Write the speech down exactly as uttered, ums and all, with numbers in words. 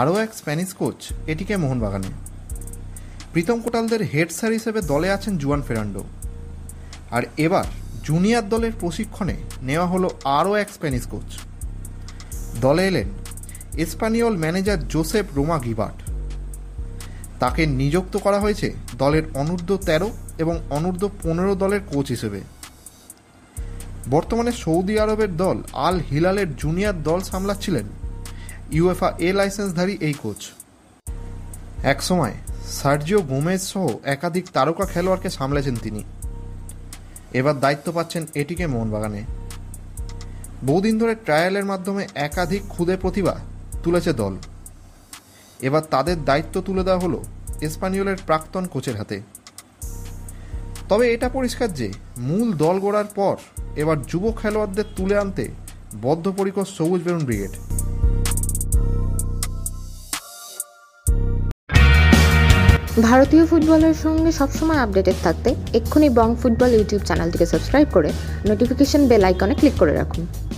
আরও এক Spanish coach ATK মোহনবাগানে। প্রীতম কোটালদের হেড স্যার হিসেবে দলে আছেন জুয়ান ফেরান্ডো। আর এবার জুনিয়র দলের প্রশিক্ষণে নেওয়া হলো আরও এক স্প্যানিশ কোচ। দলে এলেন Espanyol manager Joseph Roma Gibert. তাকে নিযুক্ত করা হয়েছে দলের অনূর্ধ্ব তেরো এবং অনূর্ধ্ব পনেরো দলের কোচ হিসেবে। বর্তমানে সৌদি আরবের দল আল হিলালের জুনিয়র দল সামলাচ্ছিলেন ইউএফা এ লাইসেন্সধারী এই কোচ। একসময় সার্জিও গোমেজ সহ একাধিক তারকা খেলোয়াড়কে সামলেছেন তিনি। এবার দায়িত্ব পাচ্ছেন এটিকে মোহনবাগানে। বহুদিন ধরে ট্রায়ালের মাধ্যমে একাধিক ক্ষুদে প্রতিভা তুলেছে দল। এবার তাদের দায়িত্ব তুলে দেওয়া হলো এস্পানিয়লের প্রাক্তন কোচের হাতে। তবে এটা পরিষ্কার যে মূল দল গড়ার পর এবার যুব খেলোয়াড়দের তুলে আনতে বদ্ধপরিকর সবুজ বেরুন ব্রিগেড। ভারতীয় ফুটবলের সঙ্গে সবসময় আপডেটেড থাকতে এক্ষুনি বং ফুটবল ইউটিউব চ্যানেলটিকে সাবস্ক্রাইব করে নোটিফিকেশন বেল আইকনে ক্লিক করে রাখুন।